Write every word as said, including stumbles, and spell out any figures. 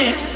shit.